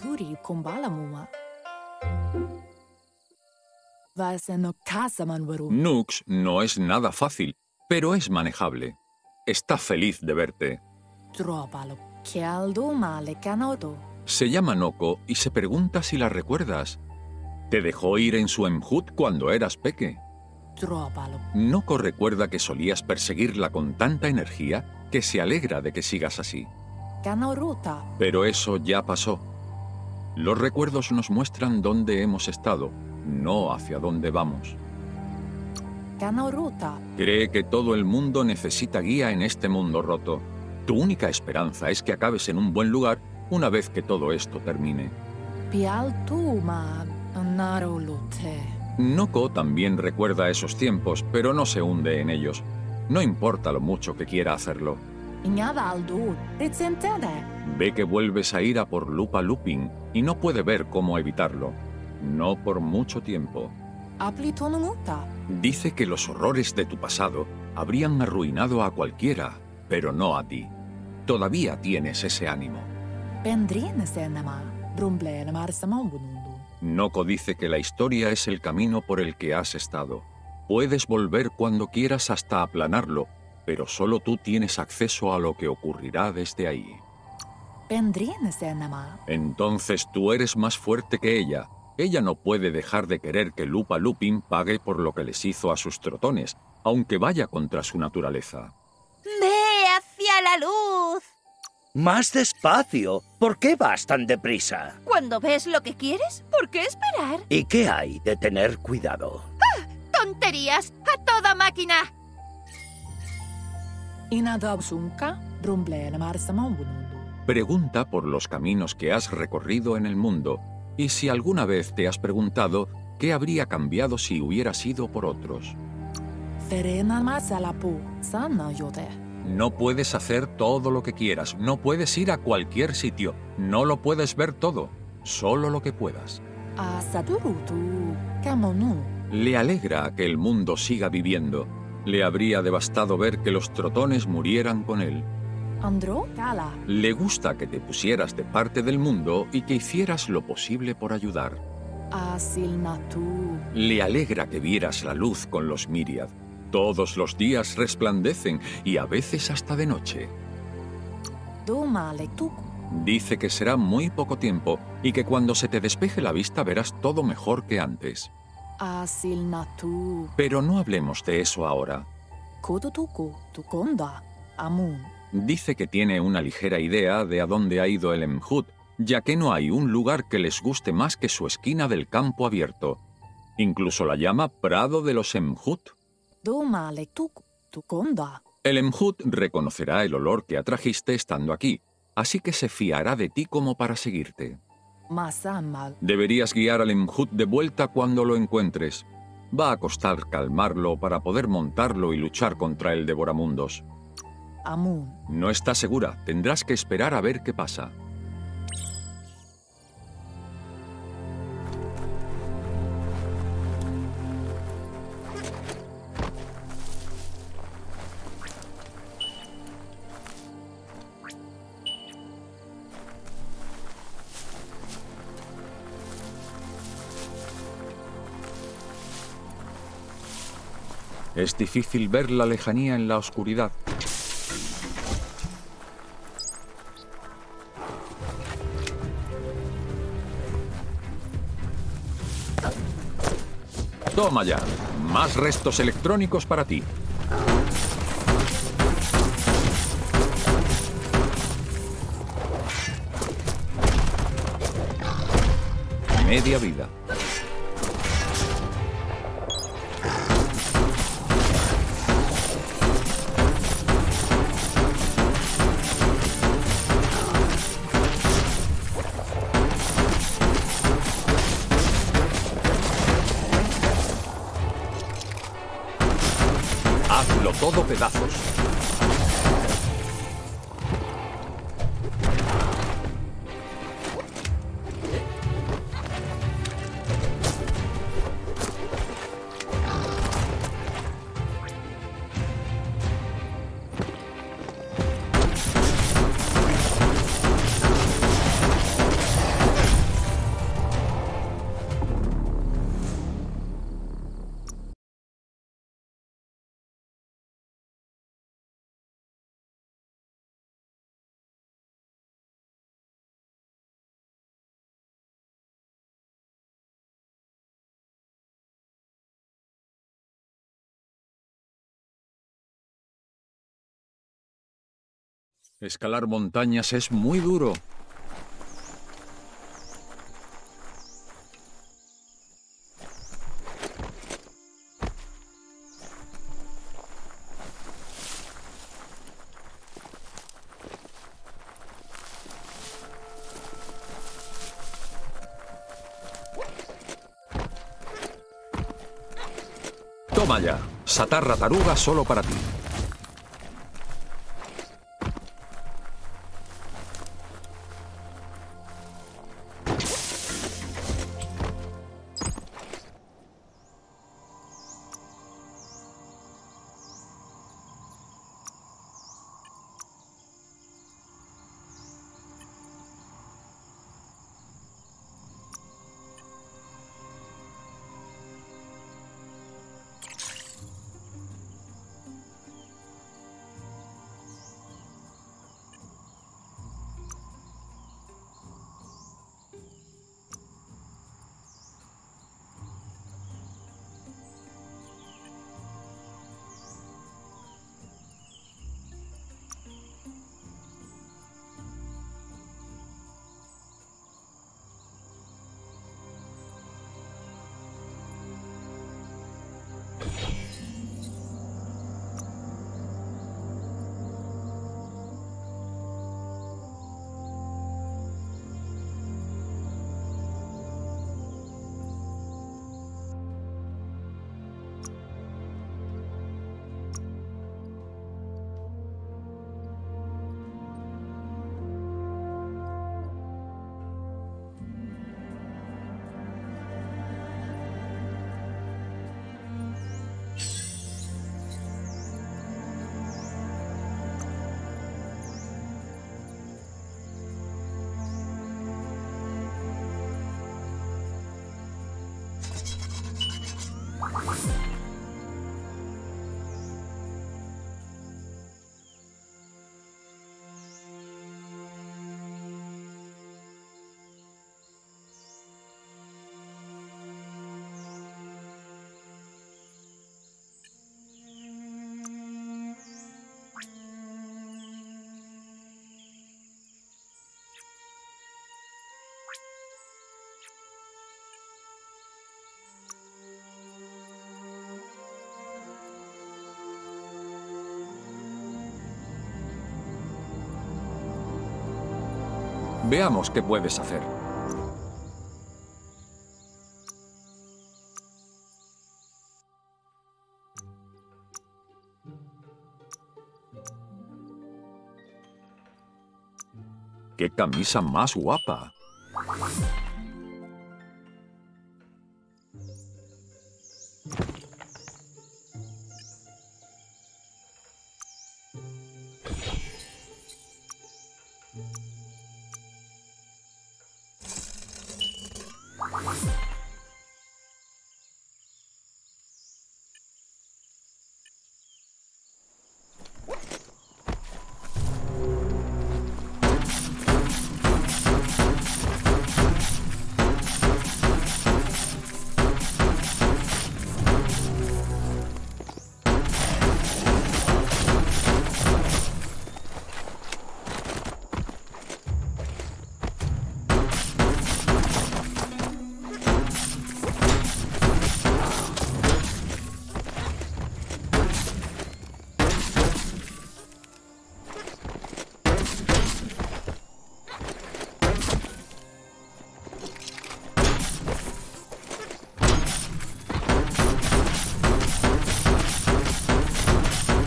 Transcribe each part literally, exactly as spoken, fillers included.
Turi kumbala mua. Nux no es nada fácil, pero es manejable. Está feliz de verte. Se llama Noko y se pregunta si la recuerdas. Te dejó ir en su Emhut cuando eras peque. Noko recuerda que solías perseguirla con tanta energía que se alegra de que sigas así. Pero eso ya pasó. Los recuerdos nos muestran dónde hemos estado, no hacia dónde vamos. Cree que todo el mundo necesita guía en este mundo roto. Tu única esperanza es que acabes en un buen lugar una vez que todo esto termine. Noko también recuerda esos tiempos, pero no se hunde en ellos. No importa lo mucho que quiera hacerlo. Ve que vuelves a ir a por Lupa Lupin y no puede ver cómo evitarlo. No por mucho tiempo. Dice que los horrores de tu pasado habrían arruinado a cualquiera, pero no a ti. Todavía tienes ese ánimo. Noko dice que la historia es el camino por el que has estado. Puedes volver cuando quieras hasta aplanarlo, pero solo tú tienes acceso a lo que ocurrirá desde ahí. Entonces tú eres más fuerte que ella. Ella no puede dejar de querer que Lupa Lupin pague por lo que les hizo a sus trotones, aunque vaya contra su naturaleza. ¡Ve hacia la luz! Más despacio. ¿Por qué vas tan deprisa? Cuando ves lo que quieres, ¿por qué esperar? ¿Y qué hay de tener cuidado? ¡Ah! ¡Tonterías! ¡A toda máquina! Pregunta por los caminos que has recorrido en el mundo y si alguna vez te has preguntado qué habría cambiado si hubiera sido por otros. No puedes hacer todo lo que quieras, no puedes ir a cualquier sitio, no lo puedes ver todo, solo lo que puedas. Le alegra que el mundo siga viviendo. Le habría devastado ver que los trotones murieran con él. Le gusta que te pusieras de parte del mundo y que hicieras lo posible por ayudar. Le alegra que vieras la luz con los Miriad. Todos los días resplandecen y a veces hasta de noche. Dice que será muy poco tiempo y que cuando se te despeje la vista verás todo mejor que antes. Pero no hablemos de eso ahora. Dice que tiene una ligera idea de a dónde ha ido el Emhut, ya que no hay un lugar que les guste más que su esquina del campo abierto. Incluso la llama Prado de los Emhut. El Emhut reconocerá el olor que atrajiste estando aquí, así que se fiará de ti como para seguirte. Deberías guiar al Emhut de vuelta cuando lo encuentres. Va a costar calmarlo para poder montarlo y luchar contra el devoramundos. No está segura. Tendrás que esperar a ver qué pasa. Es difícil ver la lejanía en la oscuridad. Toma ya, más restos electrónicos para ti. Media vida. Todo pedazos. Escalar montañas es muy duro. Toma ya, Satarra Taruga solo para ti. Veamos qué puedes hacer. ¡Qué camisa más guapa!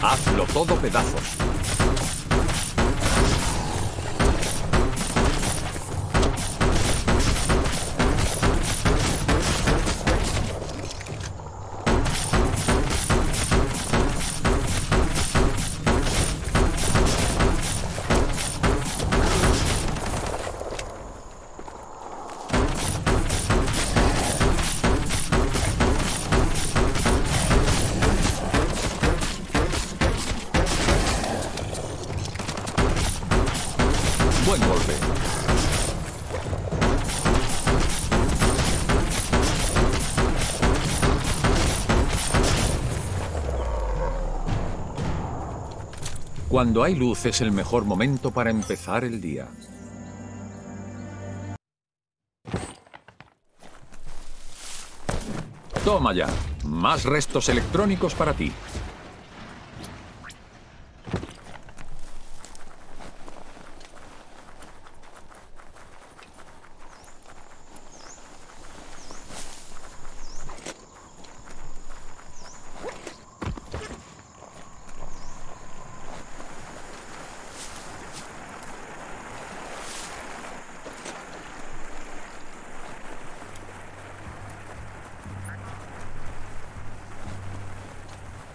Hazlo todo pedazos. Cuando hay luz es el mejor momento para empezar el día. Toma ya, más restos electrónicos para ti.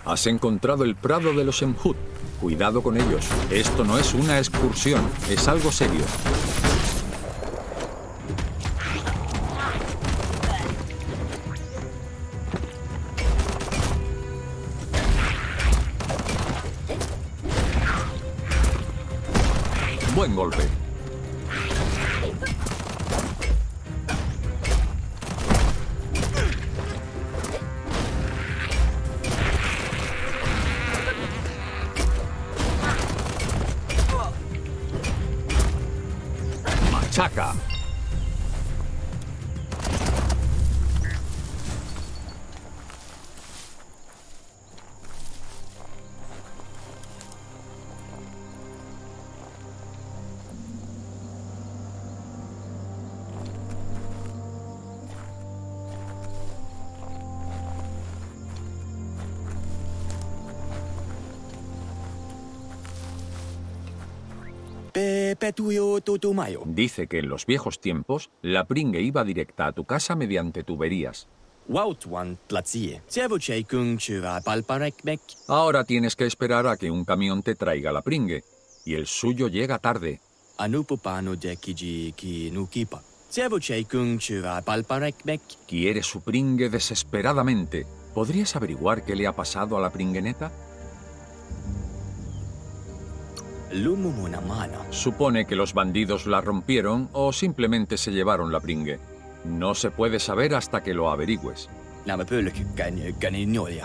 Has encontrado el Prado de los Mekamjut. Cuidado con ellos. Esto no es una excursión, es algo serio. Buen golpe. Saca. Dice que en los viejos tiempos, la pringue iba directa a tu casa mediante tuberías. Ahora tienes que esperar a que un camión te traiga la pringue, y el suyo llega tarde. Quiere su pringue desesperadamente. ¿Podrías averiguar qué le ha pasado a la pringüeneta? Supone que los bandidos la rompieron o simplemente se llevaron la pringue. No se puede saber hasta que lo averigües.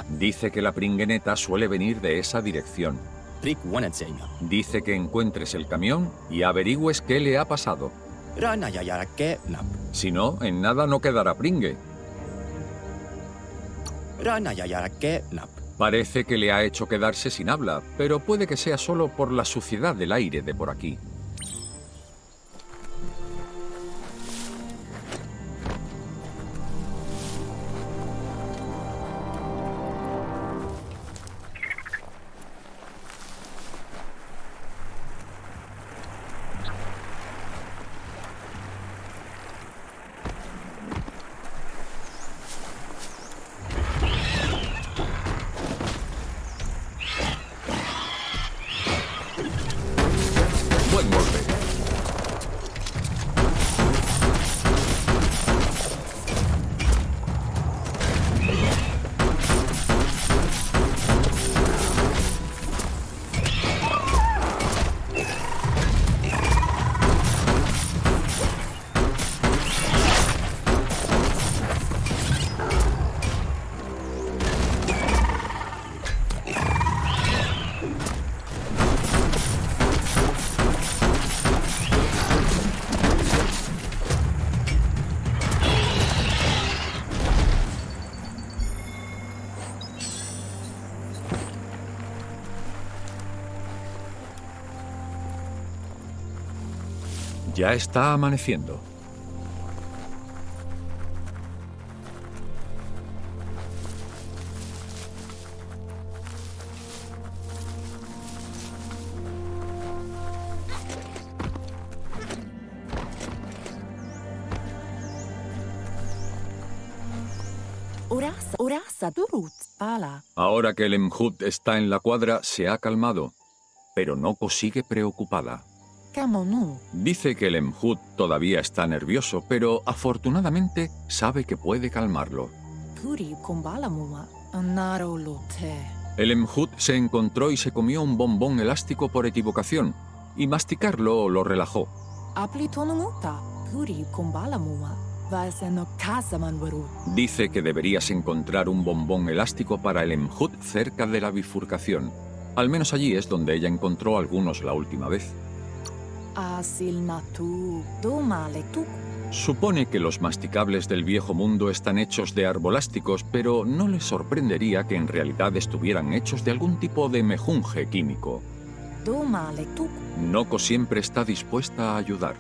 Dice que la pringüeneta suele venir de esa dirección. Dice que encuentres el camión y averigües qué le ha pasado. Si no, en nada no quedará pringue. Parece que le ha hecho quedarse sin habla, pero puede que sea solo por la suciedad del aire de por aquí. Ya está amaneciendo. Ahora que el Emhut está en la cuadra, se ha calmado, pero Noko sigue preocupada. Dice que el Emhut todavía está nervioso, pero afortunadamente sabe que puede calmarlo. El Emhut se encontró y se comió un bombón elástico por equivocación, y masticarlo lo relajó. Dice que deberías encontrar un bombón elástico para el Emhut cerca de la bifurcación. Al menos allí es donde ella encontró algunos la última vez. Supone que los masticables del viejo mundo están hechos de arbolásticos, pero no les sorprendería que en realidad estuvieran hechos de algún tipo de mejunje químico. Noko siempre está dispuesta a ayudar.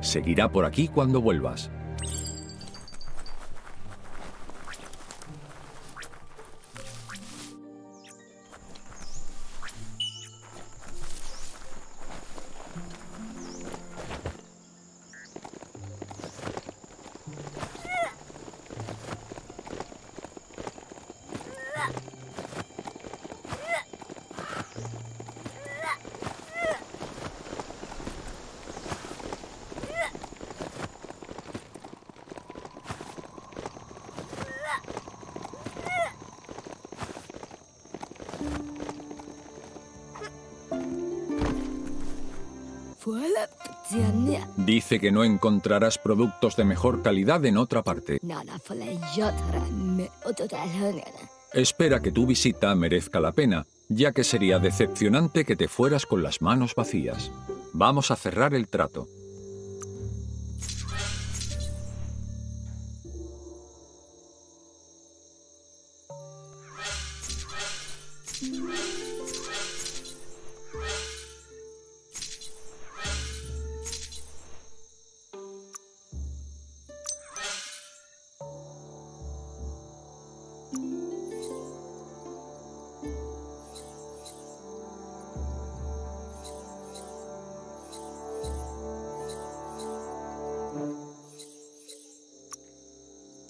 Seguirá por aquí cuando vuelvas. Dice que no encontrarás productos de mejor calidad en otra parte. Espera que tu visita merezca la pena, ya que sería decepcionante que te fueras con las manos vacías. Vamos a cerrar el trato.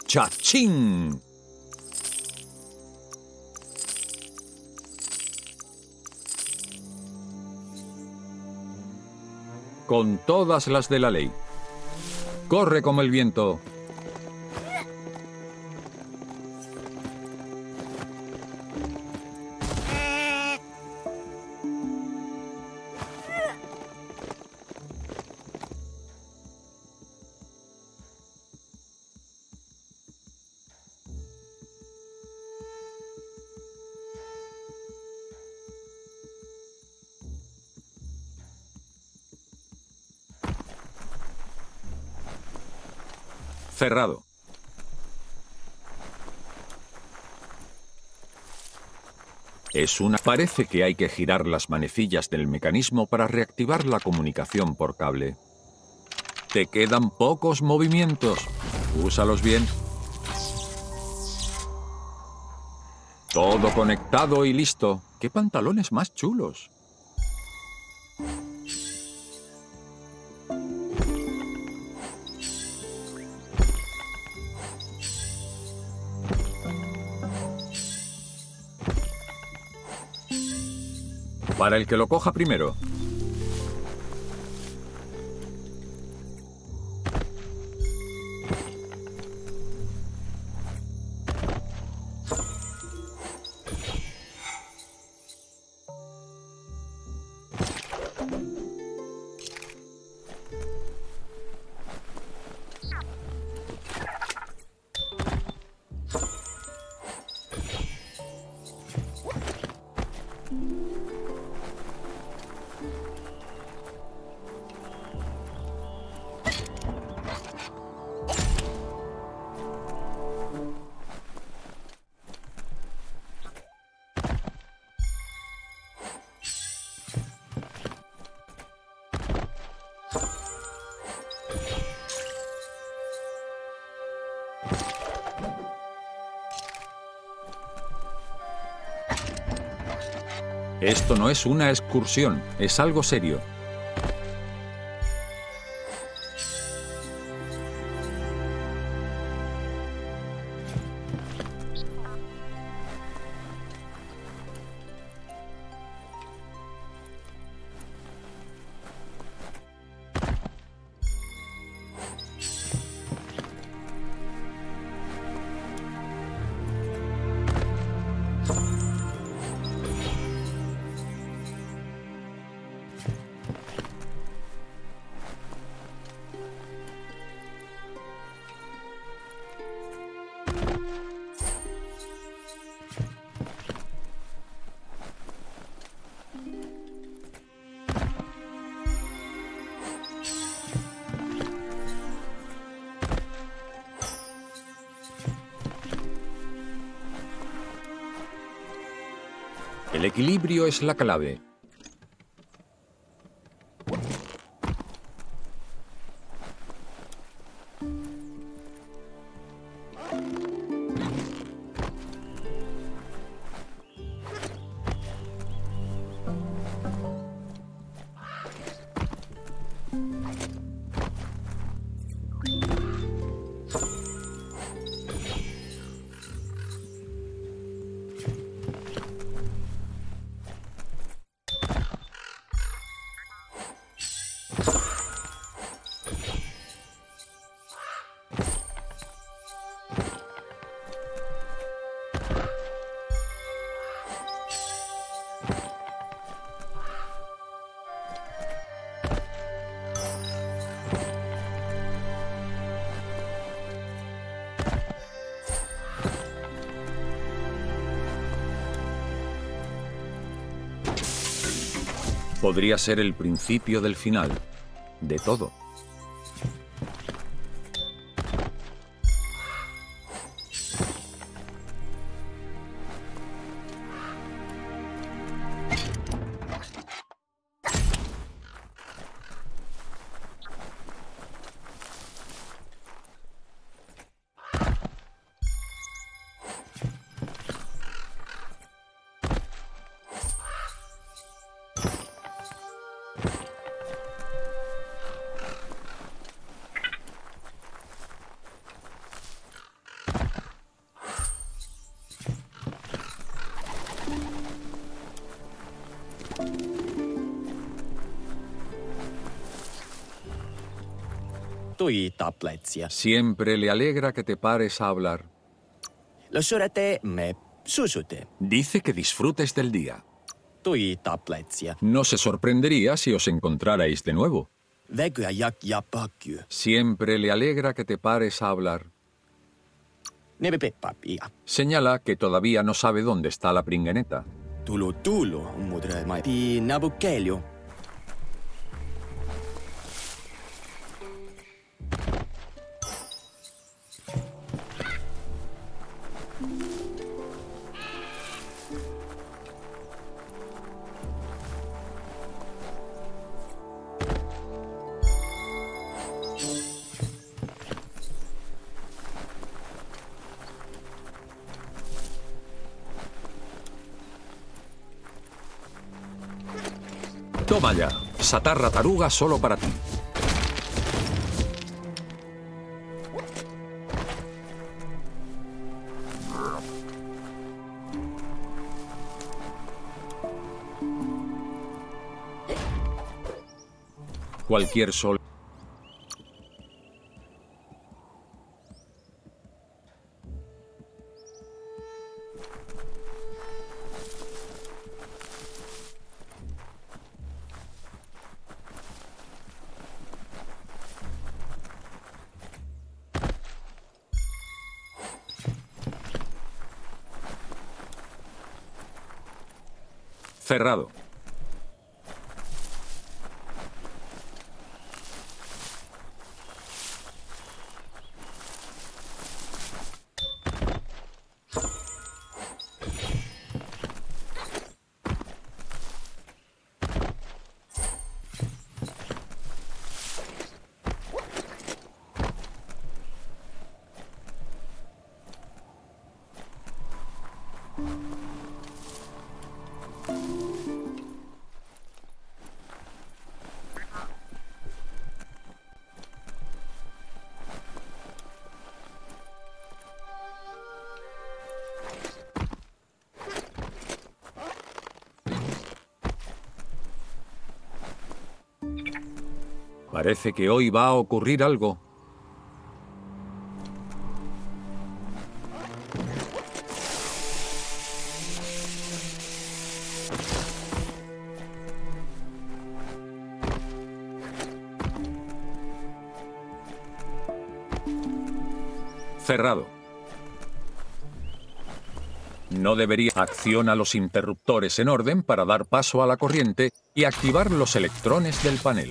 ¡Chachín! Con todas las de la ley. ¡Corre como el viento! Cerrado. Es una... Parece que hay que girar las manecillas del mecanismo para reactivar la comunicación por cable. Te quedan pocos movimientos. Úsalos bien. Todo conectado y listo. ¡Qué pantalones más chulos! Para el que lo coja primero. Esto no es una excursión, es algo serio. El equilibrio es la clave. Podría ser el principio del final, de todo. Siempre le alegra que te pares a hablar. Dice que disfrutes del día. No se sorprendería si os encontrarais de nuevo. Siempre le alegra que te pares a hablar. Señala que todavía no sabe dónde está la pringüeneta. Toma ya, Satarra Taruga solo para ti. Cualquier sol. Cerrado. Parece que hoy va a ocurrir algo. Cerrado. No debería. Acciona los interruptores en orden para dar paso a la corriente y activar los electrones del panel.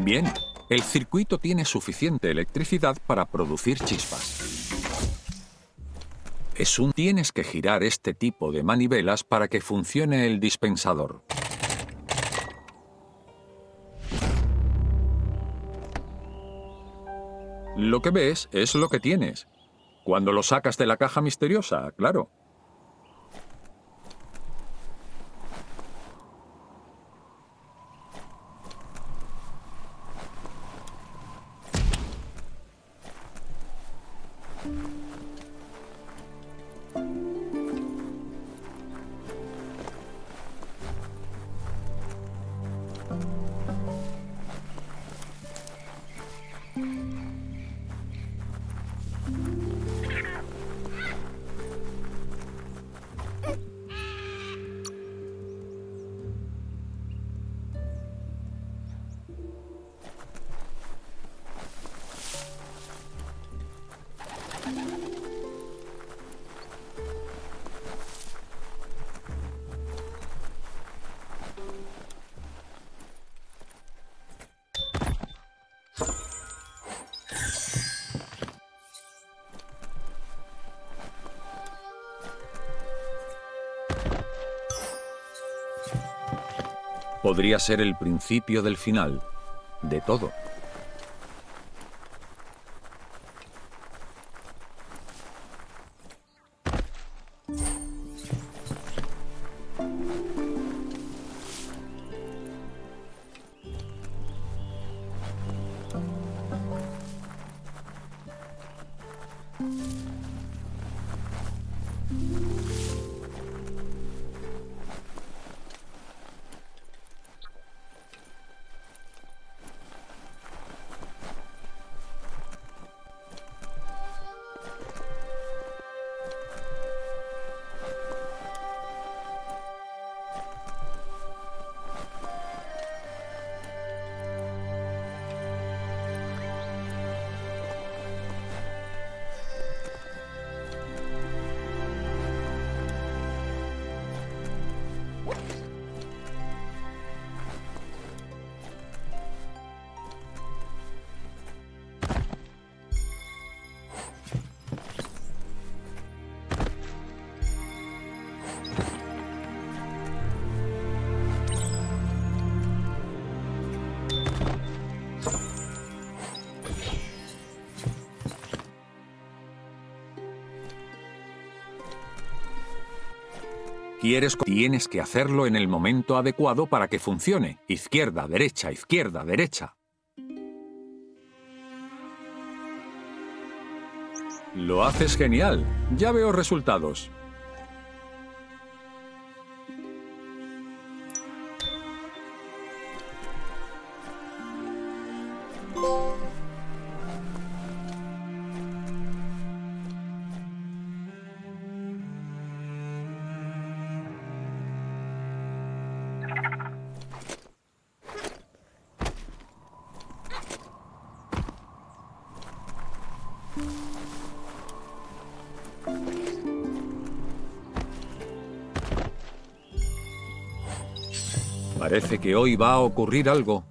Bien, el circuito tiene suficiente electricidad para producir chispas. Es un... Tienes que girar este tipo de manivelas para que funcione el dispensador. Lo que ves es lo que tienes. Cuando lo sacas de la caja misteriosa, claro. Podría ser el principio del final, de todo. Tienes que hacerlo en el momento adecuado para que funcione. Izquierda, derecha, izquierda, derecha. Lo haces genial. Ya veo resultados. Parece que hoy va a ocurrir algo.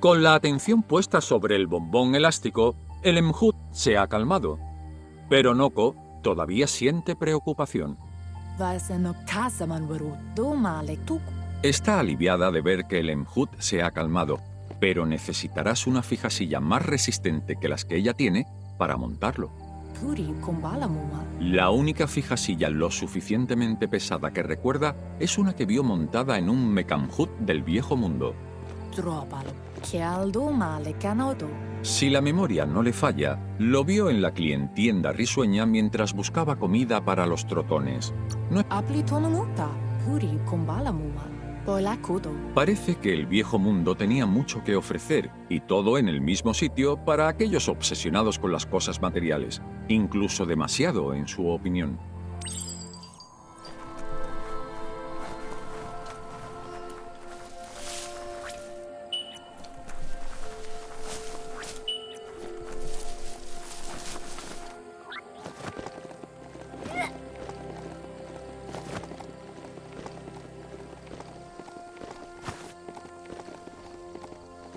Con la atención puesta sobre el bombón elástico, el Emhut se ha calmado. Pero Noko todavía siente preocupación. Está aliviada de ver que el Emhut se ha calmado, pero necesitarás una fijasilla más resistente que las que ella tiene para montarlo. La única fijasilla lo suficientemente pesada que recuerda es una que vio montada en un Mekamjut del viejo mundo. Si la memoria no le falla, lo vio en la clientienda risueña mientras buscaba comida para los trotones. No... Parece que el viejo mundo tenía mucho que ofrecer, y todo en el mismo sitio para aquellos obsesionados con las cosas materiales, incluso demasiado en su opinión.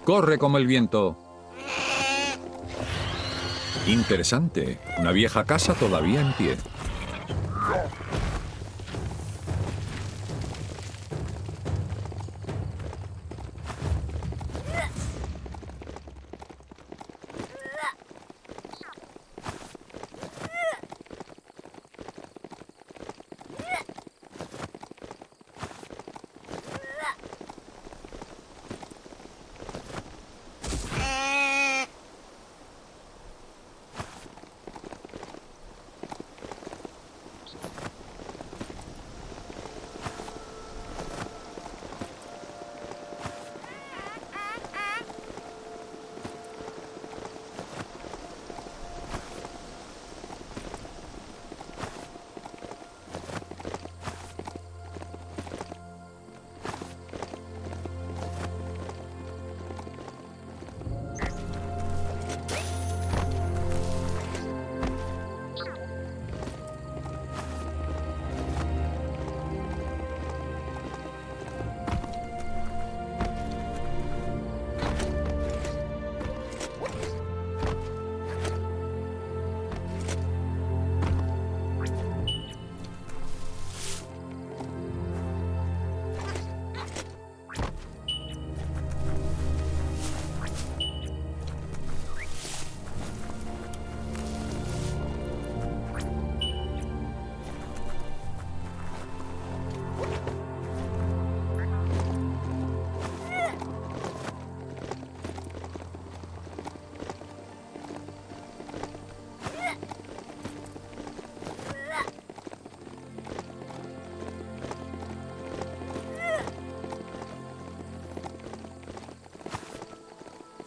¡Corre como el viento! Interesante, una vieja casa todavía en pie.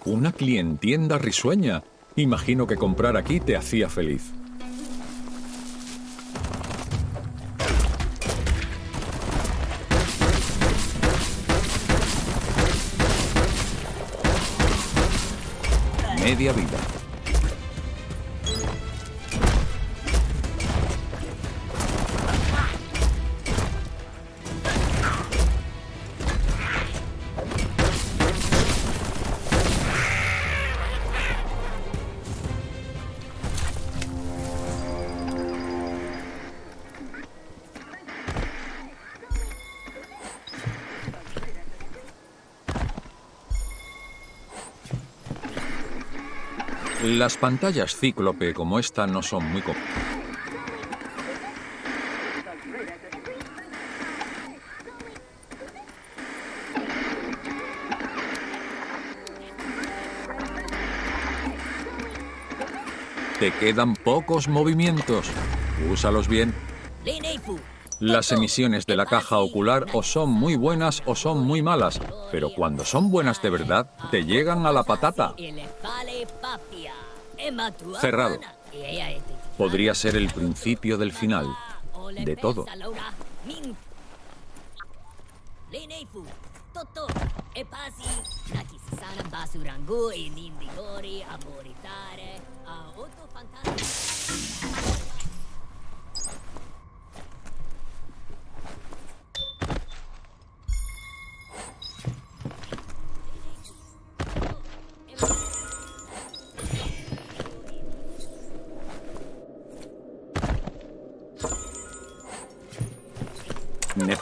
Una clientienda risueña. Imagino que comprar aquí te hacía feliz. Media vida. Las pantallas cíclope como esta no son muy comunes. Te quedan pocos movimientos. Úsalos bien. Las emisiones de la caja ocular o son muy buenas o son muy malas, pero cuando son buenas de verdad, te llegan a la patata. Cerrado. Podría ser el principio del final de todo.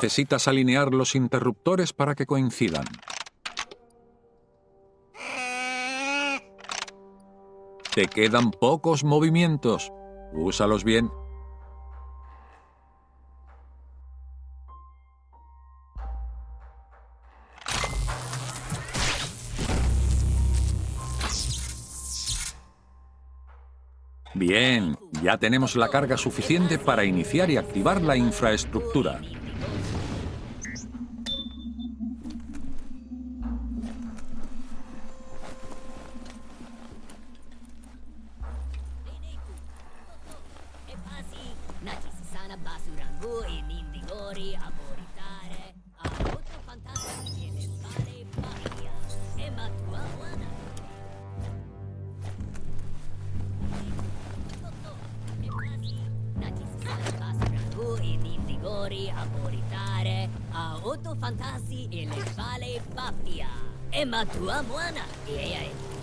Necesitas alinear los interruptores para que coincidan. Te quedan pocos movimientos. Úsalos bien. Bien, ya tenemos la carga suficiente para iniciar y activar la infraestructura.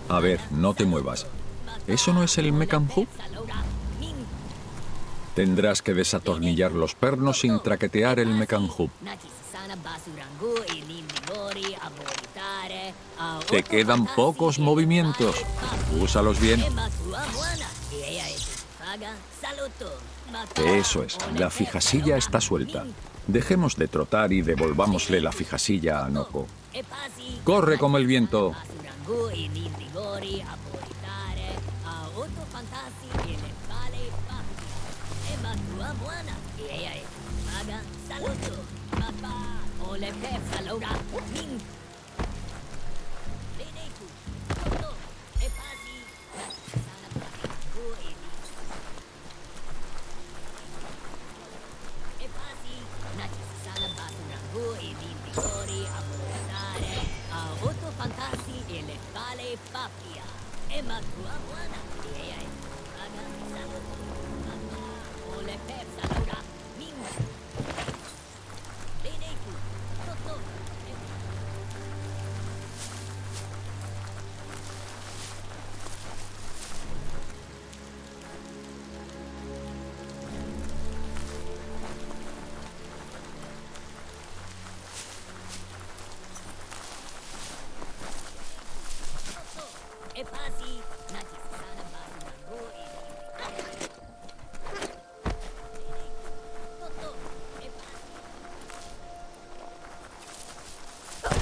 A ver, no te muevas. ¿Eso no es el Mekamjut? Tendrás que desatornillar los pernos sin traquetear el Mekamjut. Te quedan pocos movimientos. Úsalos bien. Eso es, la fijasilla está suelta. Dejemos de trotar y devolvámosle la fijasilla a Noko. ¡Corre como el viento!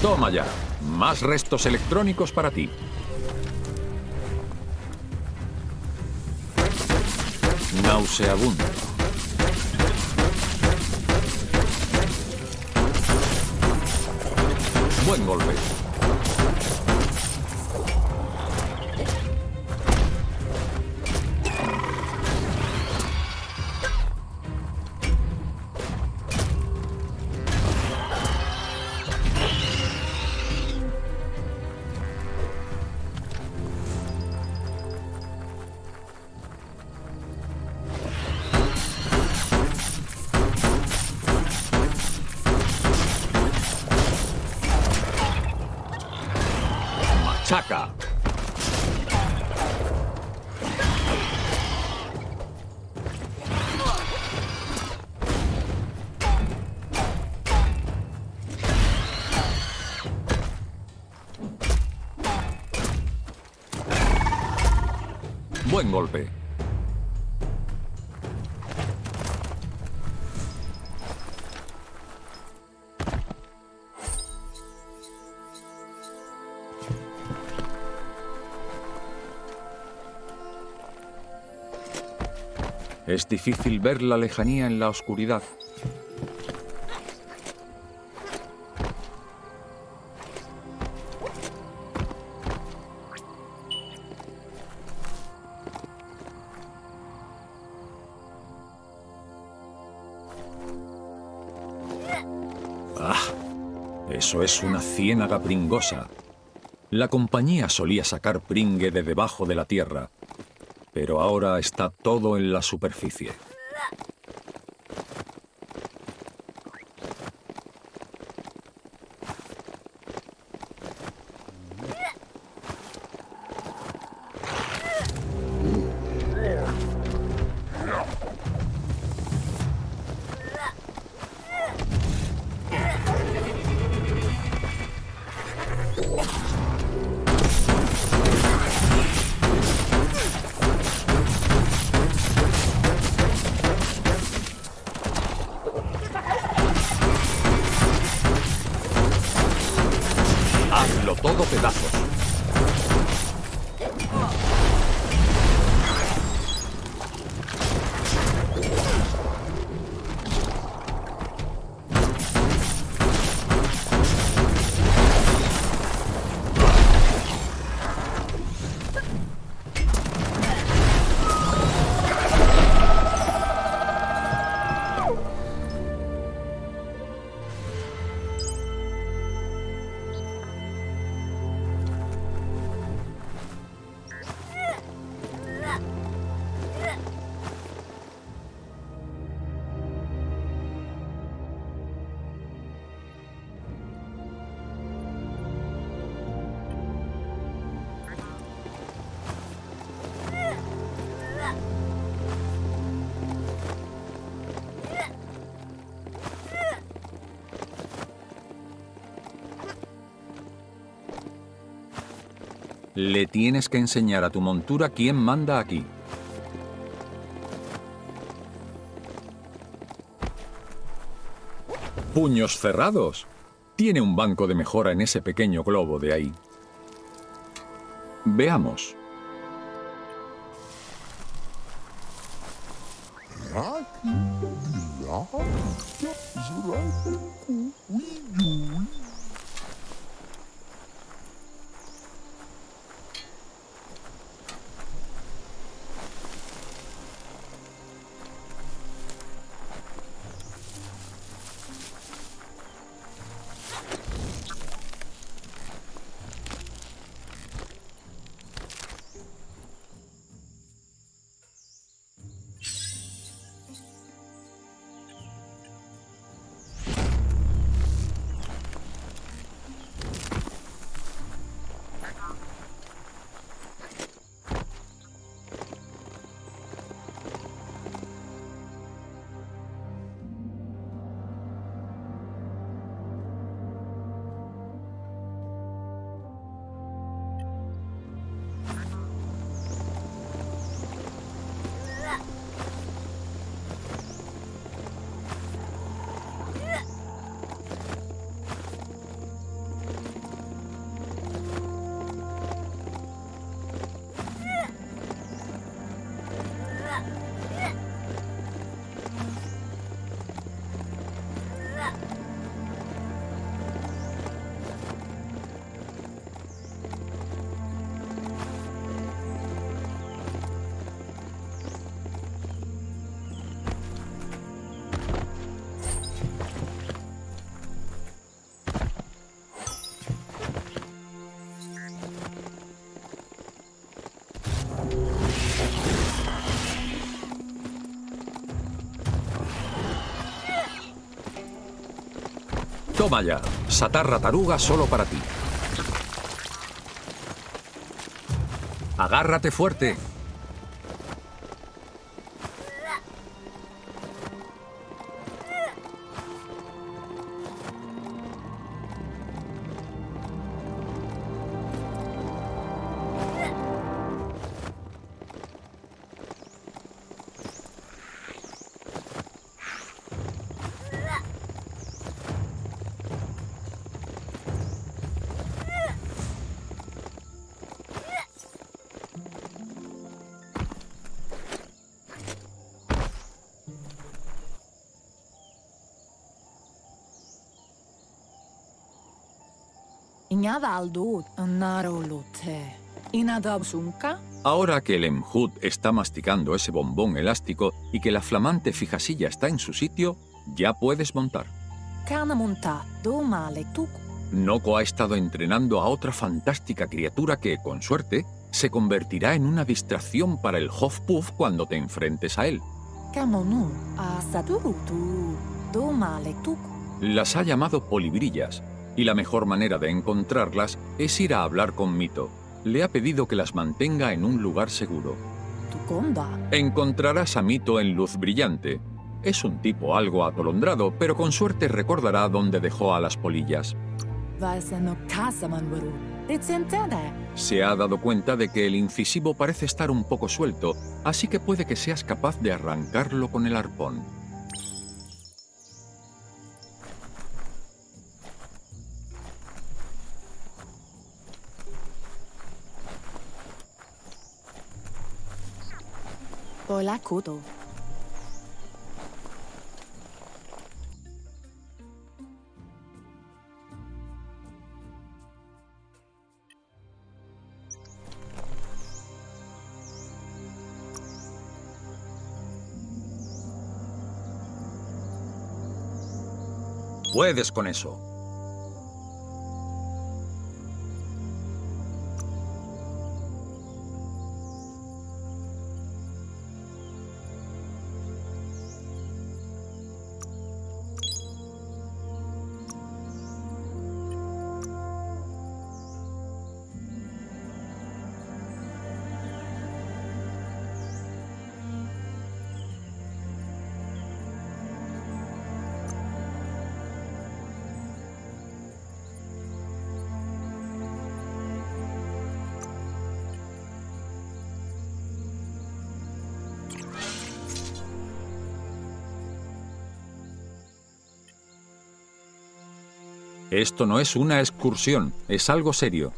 Toma ya, más restos electrónicos para ti. Nauseabundo. Buen golpe. Chaca. Buen golpe. Es difícil ver la lejanía en la oscuridad. ¡Ah! Eso es una ciénaga pringosa. La compañía solía sacar pringue de debajo de la tierra. Pero ahora está todo en la superficie. Le tienes que enseñar a tu montura quién manda aquí. ¡Puños cerrados! Tiene un banco de mejora en ese pequeño globo de ahí. Veamos. Toma ya, Satarra Taruga solo para ti. Agárrate fuerte. Ahora que el Emhut está masticando ese bombón elástico y que la flamante fijasilla está en su sitio, ya puedes montar. Noko ha estado entrenando a otra fantástica criatura que, con suerte, se convertirá en una distracción para el Hufflepuff cuando te enfrentes a él. Las ha llamado polibrillas. Y la mejor manera de encontrarlas es ir a hablar con Mito. Le ha pedido que las mantenga en un lugar seguro. Encontrarás a Mito en Luz Brillante. Es un tipo algo atolondrado, pero con suerte recordará dónde dejó a las polillas. Se ha dado cuenta de que el incisivo parece estar un poco suelto, así que puede que seas capaz de arrancarlo con el arpón. Hola, Kuto. Puedes con eso. Esto no es una excursión, es algo serio.